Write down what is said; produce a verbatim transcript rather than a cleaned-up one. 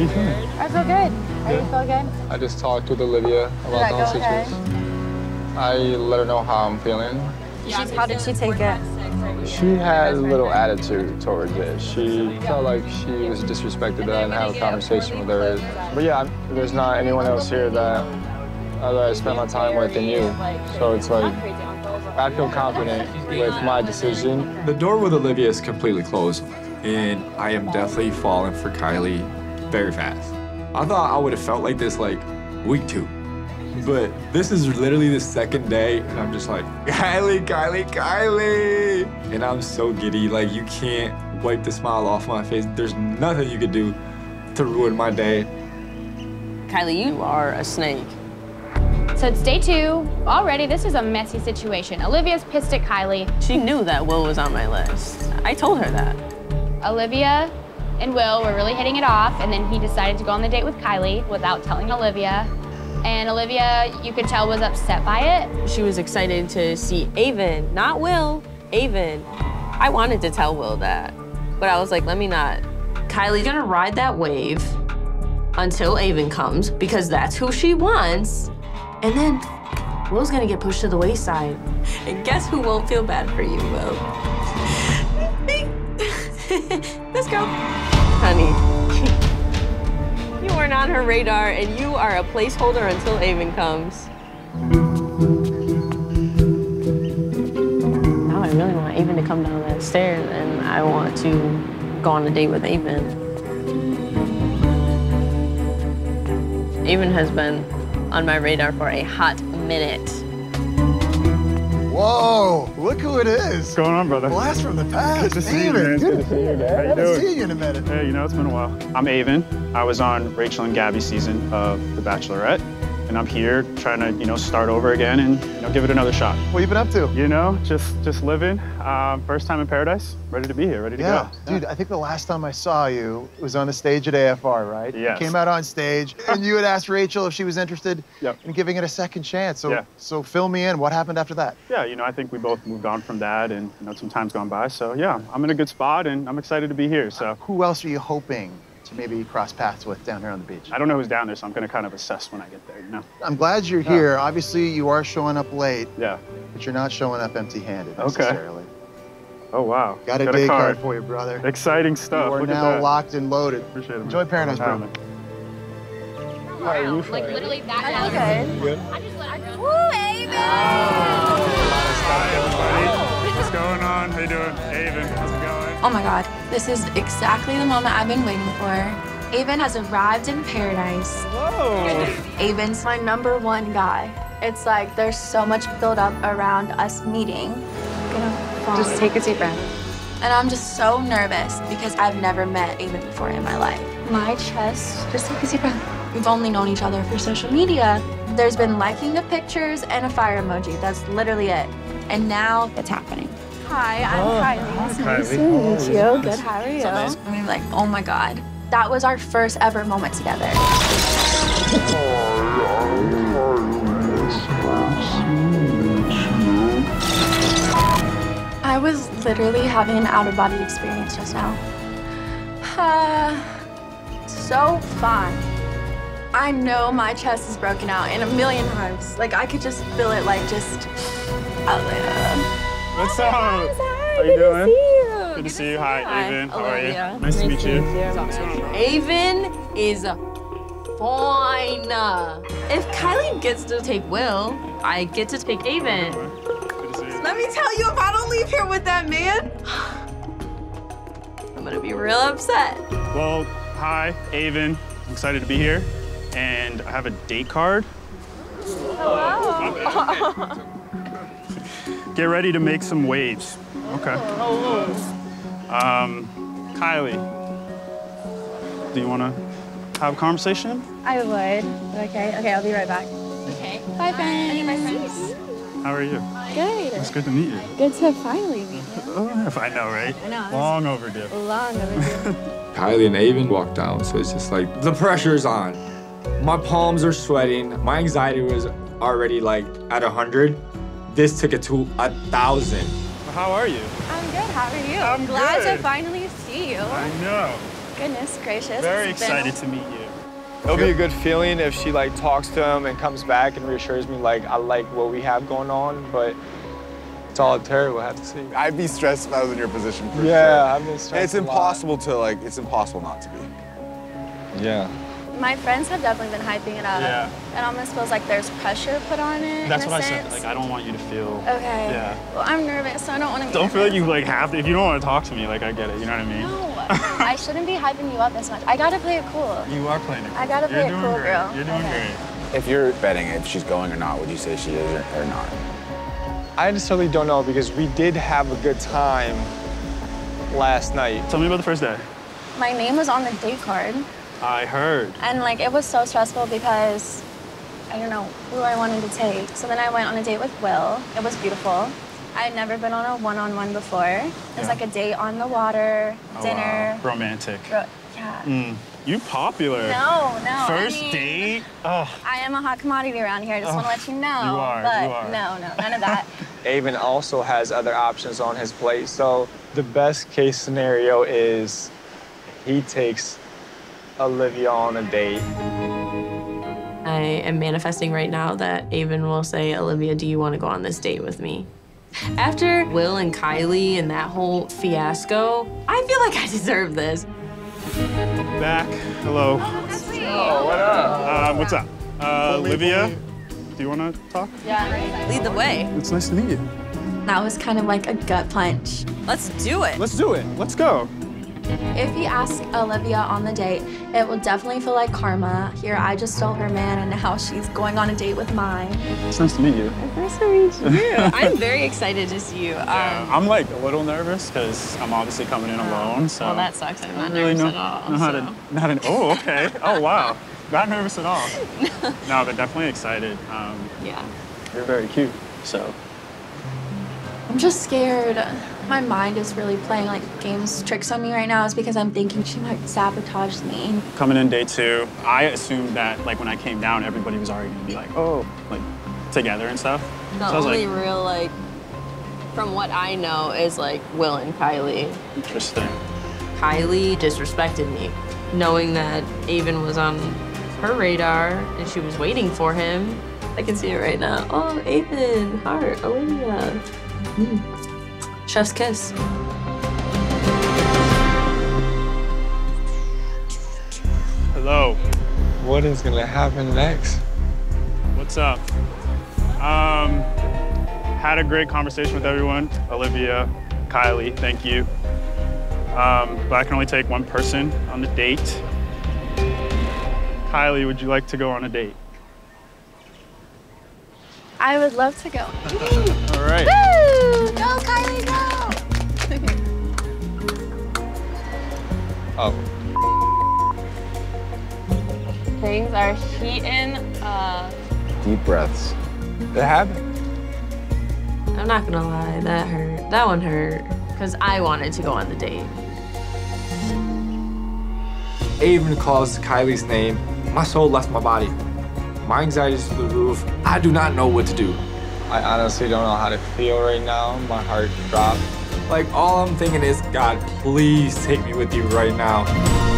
How are you feeling? I feel good. How do you feel good? I just talked with Olivia about those situations. Okay? I let her know how I'm feeling. Yeah, how did she take it? She had a little attitude towards it. She felt like she was disrespected that I didn't have a conversation with her. But yeah, I'm, there's not anyone else here that, uh, that I spent my time with than you. So it's like, I feel confident with my decision. The door with Olivia is completely closed, and I am definitely falling for Kylee very fast. I thought I would have felt like this like week two. But this is literally the second day, and I'm just like, Kylee, Kylee, Kylee! And I'm so giddy, like, you can't wipe the smile off my face. There's nothing you could do to ruin my day. Kylee, you are a snake. So it's day two. Already, this is a messy situation. Olivia's pissed at Kylee. She knew that Will was on my list. I told her that. Olivia and Will were really hitting it off, and then he decided to go on the date with Kylee without telling Olivia. And Olivia, you could tell, was upset by it. She was excited to see Aven, not Will, Aven. I wanted to tell Will that, but I was like, let me not. Kylie's gonna ride that wave until Aven comes, because that's who she wants. And then Will's gonna get pushed to the wayside. And guess who won't feel bad for you, Will? Me. Let's go. Honey. You are not on her radar, and you are a placeholder until Aven comes. Now I really want Aven to come down that stairs, and I want to go on a date with Aven. Aven has been on my radar for a hot minute. Whoa, look who it is. What's going on, brother? Blast from the past. Good to see you, man. Good to see you, man. I haven't seen you in a minute. Hey, you know, it's been a while. I'm Aven. I was on Rachel and Gabby's season of The Bachelorette, and I'm here trying to, you know, start over again and, you know, give it another shot. What you been up to? You know, just just living. Uh, first time in Paradise. Ready to be here, ready to yeah. go. Dude, yeah. I think the last time I saw you was on the stage at A F R, right? Yes. You came out on stage, and you had asked Rachel if she was interested yep. in giving it a second chance. So, yeah. so fill me in. What happened after that? Yeah, you know, I think we both moved on from that, and, you know, some time's gone by. So, yeah, I'm in a good spot, and I'm excited to be here. So, uh, who else are you hoping to maybe cross paths with down here on the beach? I don't know who's down there, so I'm going to kind of assess when I get there, you know? I'm glad you're yeah. here. Obviously, you are showing up late. Yeah. But you're not showing up empty-handed necessarily. Okay. Oh, wow. Got a Got day card. card for you, brother. Exciting stuff. You are Look now locked and loaded. Appreciate it. Enjoy man. Paradise, bro. Wow. Wow. Wow. Like, literally that I good. good. I just let it go. Woo, Aven! Oh. Oh. What's going on? How you doing? Aven, how's it going? Oh, my God. This is exactly the moment I've been waiting for. Aven has arrived in Paradise. Whoa! Aven's my number one guy. It's like there's so much build up around us meeting. Just take a deep breath. And I'm just so nervous because I've never met Aven before in my life. My chest, just take a deep breath. We've only known each other for social media. There's been liking of pictures and a fire emoji. That's literally it. And now it's happening. Hi, I'm oh, Kylee. Nice to meet you. Good, how are you? So nice. I mean, like, oh my God. That was our first ever moment together. I was literally having an out-of-body experience just now. Uh, so fun. I know my chest is broken out in a million times. Like, I could just feel it, like, just out there. What's up? Hi, hi. How you Good doing? To see you. Good to see you. Hi, Aven. How are you? Nice, nice to meet you. you. Aven is fine. If Kylee gets to take Will, I get to take Aven. Let me tell you, if I don't leave here with that man, I'm gonna be real upset. Well, hi, Aven. I'm excited to be here. And I have a date card. Hello. Get ready to make some waves. Okay. Hello. Um, Kylee, do you wanna have a conversation? I would. Okay, okay, I'll be right back. Okay. Bye, friends. Bye, friends. How are you? Good. It's good to meet you. Good to finally meet you. Oh, if I know, right? I know. Long overdue. Long overdue. Kylee and Aven walked out, so it's just like, the pressure's on. My palms are sweating. My anxiety was already like at one hundred. This took it to one thousand. How are you? I'm good, how are you? I'm, I'm glad good. to finally see you. I know. Goodness gracious. Very excited to meet you. It'll be a good feeling if she like talks to him and comes back and reassures me like I like what we have going on, but it's all terrible. We'll have to see. I'd be stressed if I was in your position for yeah, sure. Yeah, I've been stressed. And it's impossible to like it's impossible not to be. Yeah. My friends have definitely been hyping it up. Yeah. It almost feels like there's pressure put on it. That's in what a I sense. said. Like I don't want you to feel. Okay. Yeah. Well, I'm nervous, so I don't want to. Don't feel like you like have to. If you don't want to talk to me, like I get it. You know what I mean? No. I shouldn't be hyping you up as much. I gotta play it cool. You are playing it cool. I gotta play it cool, girl. You're doing okay. great. If you're betting if she's going or not, would you say she is or not? I necessarily don't know because we did have a good time last night. Tell me about the first day. My name was on the date card. I heard. And like it was so stressful because I don't know who I wanted to take. So then I went on a date with Will. It was beautiful. I had never been on a one-on-one before. It was yeah. like a date on the water, oh, dinner. Wow. Romantic. Ro yeah. Mm. You popular. No, no. First I mean, date? Oh. I am a hot commodity around here. I just oh. want to let you know. You are, but you are. No, no, none of that. Aven also has other options on his plate. So the best case scenario is he takes Olivia on a date. I am manifesting right now that Aven will say, Olivia, do you want to go on this date with me? After Will and Kylee and that whole fiasco, I feel like I deserve this. Back, hello. Oh, oh what up? Uh, what's up? Uh, Olivia, do you want to talk? Yeah, lead the way. It's nice to meet you. That was kind of like a gut punch. Let's do it. Let's do it. Let's go. If he asks Olivia on the date, it will definitely feel like karma. Here, I just stole her man, and now she's going on a date with mine. It's nice to meet you. Nice to meet you. I'm very excited to see you. Yeah, um, I'm like a little nervous because I'm obviously coming in alone. So well, that sucks. I'm not really nervous know, at all. Know how so. to, not an, oh, okay. Oh, wow. Not nervous at all. No, but definitely excited. Um, yeah. You're very cute. So. I'm just scared. My mind is really playing like games tricks on me right now is because I'm thinking she might sabotage me. Coming in day two, I assumed that like when I came down, everybody was already gonna be like, oh, like together and stuff. The so only like, real like, from what I know is like Will and Kylee. Interesting. Kylee disrespected me, knowing that Aven was on her radar and she was waiting for him. I can see it right now. Oh, Aven, heart, Olivia. Mm. Chef's kiss. Hello. What is gonna happen next? What's up? Um, had a great conversation with everyone. Olivia, Kylee, thank you. Um, but I can only take one person on the date. Kylee, would you like to go on a date? I would love to go. All right. Woo! Go, Kylee, go! Oh. Things are heating up. Deep breaths. That happened. I'm not gonna lie, that hurt. That one hurt, because I wanted to go on the date. Aven calls Kylie's name. My soul left my body. My anxiety's to the roof. I do not know what to do. I honestly don't know how to feel right now. My heart dropped. Like, all I'm thinking is, God, please take me with you right now.